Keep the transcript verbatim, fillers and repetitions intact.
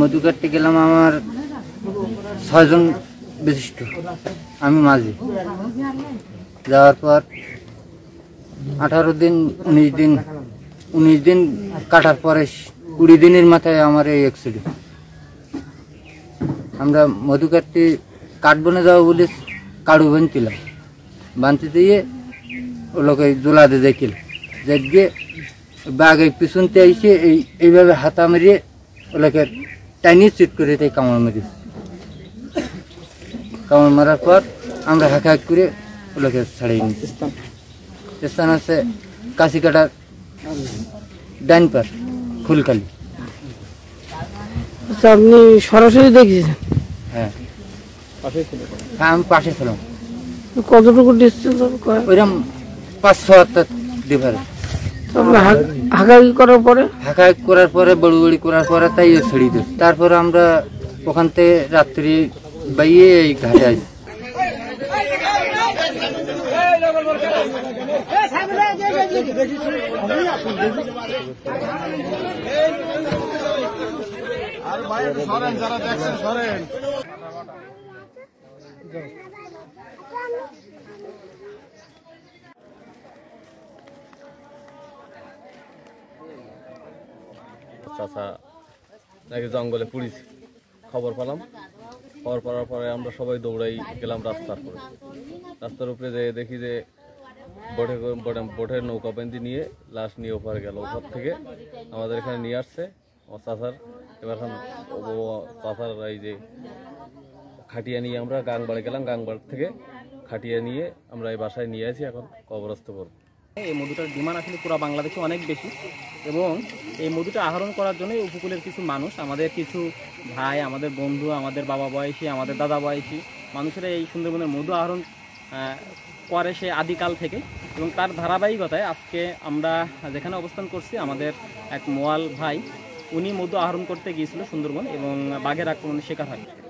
মধুঘাটে গেলাম আমার ছয়জন বিশিষ্ট, আমি মাঝি। যাওয়ার পর আঠারো দিন উনিশ দিন উনিশ দিন কাটার পরে কুড়ি দিনের মাথায় আমার এই অ্যাক্সিডেন্ট। আমরা মধুঘাটে কাঠবনে যাবো বলে কাড়ু বানছিলাম, বানতে দিয়ে ও লোকে জোলাতে দেখল, দেখে বাঘ এই পিছনতে এসে এই এইভাবে হাতা মেরিয়ে ও লোকে টাইনি চিট করে তাই কামড় মেরেছে। কামড় মারার পর আমরা হাঁক হাঁক করে ও লোকে ছাড়িয়ে নিচ্ছি। স্থান আছে কাশিকাটার ডান পার ফুলখালি। আচ্ছা, আপনি সরাসরি দেখেছেন? হ্যাঁ, আমি পাশে ছিলাম। কতটুকু ডিস্টেন্স? ওইরকম পাঁচ ছ হাত ডিফারেন্স। হাঁকাহাঁকি করার পরে হাঁকাহাঁকি করার পরে বড়ুবড়ি করার পরে তাই ছড়িয়ে দিই। তারপরে আমরা ওখান থেকে রাত্রি বাইয়ে এই ঘাটে আসি। চাচা নাকি জঙ্গলে পুড়িছে খবর পেলাম। খবর পাওয়ার পরে আমরা সবাই দৌড়াই গেলাম রাস্তার উপরে। রাস্তার উপরে যেয়ে দেখি যে বোটে বোটের নৌকা বেঁধে নিয়ে লাশ নিয়ে ওপার গেল। ওপার থেকে আমাদের এখানে নিয়ে আসছে আমার চাচার। এবার এখন চাচার এই যে খাটিয়া নিয়ে আমরা গাংবাড়ে গেলাম। গাংবাড় থেকে খাটিয়া নিয়ে আমরা এই বাসায় নিয়ে আসি, এখন কবরস্থ করব। এই মধুটার ডিমান্ড আসলে পুরো বাংলাদেশে অনেক বেশি, এবং এই মধুটা আহরণ করার জন্য উপকূলের কিছু মানুষ, আমাদের কিছু ভাই, আমাদের বন্ধু, আমাদের বাবা বয়সী, আমাদের দাদা বয়সী মানুষেরা এই সুন্দরবনের মধু আহরণ করে সে আদিকাল থেকে। এবং তার ধারাবাহিকতায় আজকে আমরা যেখানে অবস্থান করছি, আমাদের এক মোয়াল ভাই উনি মধু আহরণ করতে গিয়েছিল সুন্দরবন এবং বাঘের আক্রমণের শিকার হয়।